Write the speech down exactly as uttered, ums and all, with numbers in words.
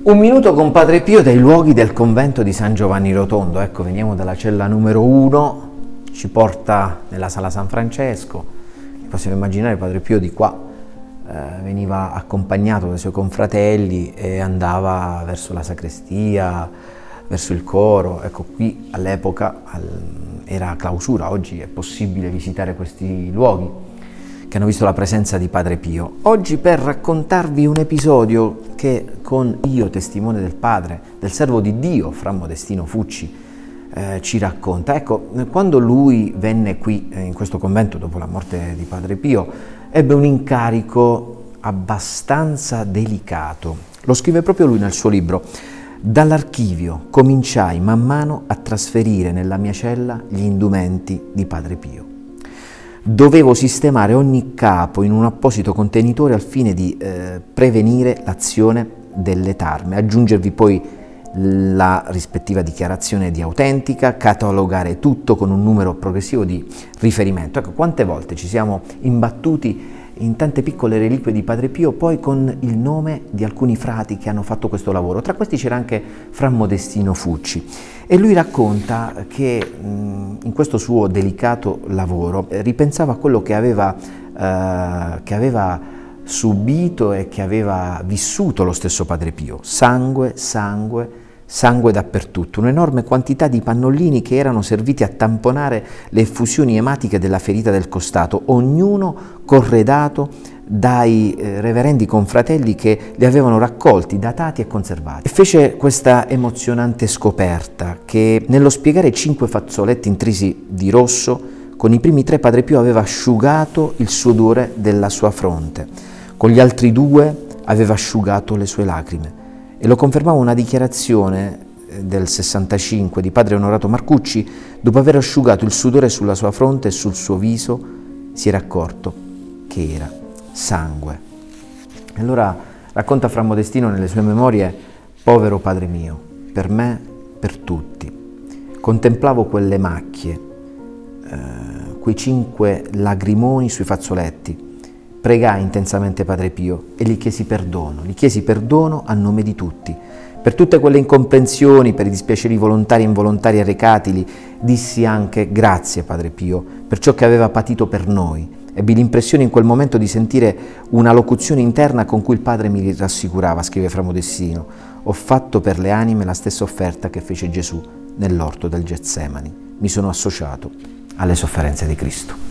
Un minuto con Padre Pio dai luoghi del convento di San Giovanni Rotondo. Ecco, veniamo dalla cella numero uno, ci porta nella sala San Francesco. Possiamo immaginare Padre Pio di qua eh, veniva accompagnato dai suoi confratelli e andava verso la sacrestia, verso il coro. Ecco, qui all'epoca al, era clausura, oggi è possibile visitare questi luoghi che hanno visto la presenza di Padre Pio. Oggi, per raccontarvi un episodio che con Io, testimone del Padre, del servo di Dio, Fra Modestino Fucci, eh, ci racconta. Ecco, quando lui venne qui, eh, in questo convento, dopo la morte di Padre Pio, ebbe un incarico abbastanza delicato. Lo scrive proprio lui nel suo libro. Dall'archivio cominciai man mano a trasferire nella mia cella gli indumenti di Padre Pio. Dovevo sistemare ogni capo in un apposito contenitore al fine di eh, prevenire l'azione delle tarme, aggiungervi poi la rispettiva dichiarazione di autentica, catalogare tutto con un numero progressivo di riferimento. Ecco, quante volte ci siamo imbattuti in tante piccole reliquie di Padre Pio, poi con il nome di alcuni frati che hanno fatto questo lavoro. Tra questi c'era anche Fra Modestino Fucci, e lui racconta che mh, in questo suo delicato lavoro ripensava a quello che aveva, eh, che aveva subito e che aveva vissuto lo stesso Padre Pio. Sangue, sangue, sangue dappertutto, un'enorme quantità di pannolini che erano serviti a tamponare le effusioni ematiche della ferita del costato, ognuno corredato dai eh, reverendi confratelli che li avevano raccolti, datati e conservati. E fece questa emozionante scoperta che, nello spiegare cinque fazzoletti intrisi di rosso, con i primi tre Padre Pio aveva asciugato il sudore della sua fronte, con gli altri due aveva asciugato le sue lacrime. E lo confermava una dichiarazione del sessantacinque di Padre Onorato Marcucci: dopo aver asciugato il sudore sulla sua fronte e sul suo viso, si era accorto che era sangue. E allora racconta Fra Modestino nelle sue memorie: povero Padre mio, per me, per tutti. Contemplavo quelle macchie, eh, quei cinque lagrimoni sui fazzoletti. Pregai intensamente Padre Pio e gli chiesi perdono, gli chiesi perdono a nome di tutti, per tutte quelle incomprensioni, per i dispiaceri volontari e involontari arrecatili. Dissi anche grazie Padre Pio per ciò che aveva patito per noi. Ebbi l'impressione in quel momento di sentire una locuzione interna con cui il Padre mi rassicurava, scrive Fra Modestino: ho fatto per le anime la stessa offerta che fece Gesù nell'orto del Getsemani, mi sono associato alle sofferenze di Cristo.